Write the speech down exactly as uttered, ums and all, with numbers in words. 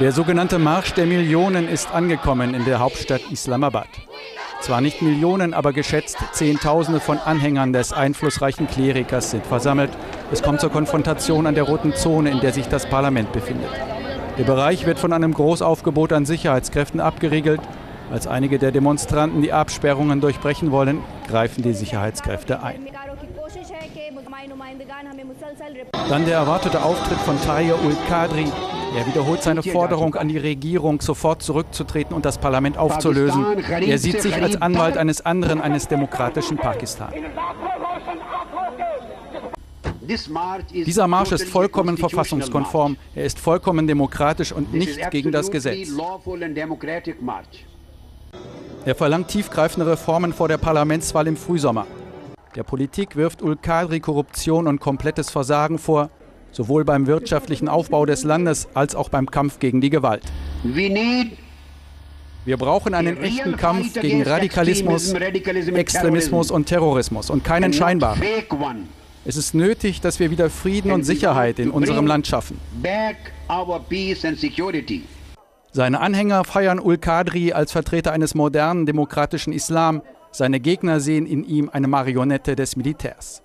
Der sogenannte Marsch der Millionen ist angekommen in der Hauptstadt Islamabad. Zwar nicht Millionen, aber geschätzt Zehntausende von Anhängern des einflussreichen Klerikers sind versammelt. Es kommt zur Konfrontation an der roten Zone, in der sich das Parlament befindet. Der Bereich wird von einem Großaufgebot an Sicherheitskräften abgeriegelt. Als einige der Demonstranten die Absperrungen durchbrechen wollen, greifen die Sicherheitskräfte ein. Dann der erwartete Auftritt von Tahir-ul-Qadri. Er wiederholt seine Forderung an die Regierung, sofort zurückzutreten und das Parlament aufzulösen. Er sieht sich als Anwalt eines anderen, eines demokratischen Pakistan. Dieser Marsch ist vollkommen verfassungskonform, er ist vollkommen demokratisch und nicht gegen das Gesetz. Er verlangt tiefgreifende Reformen vor der Parlamentswahl im Frühsommer. Der Politik wirft Ul-Qadri Korruption und komplettes Versagen vor, sowohl beim wirtschaftlichen Aufbau des Landes als auch beim Kampf gegen die Gewalt. Wir brauchen einen echten Kampf gegen Radikalismus, Extremismus und Terrorismus und keinen scheinbaren. Es ist nötig, dass wir wieder Frieden und Sicherheit in unserem Land schaffen. Seine Anhänger feiern Ul-Qadri als Vertreter eines modernen demokratischen Islam. Seine Gegner sehen in ihm eine Marionette des Militärs.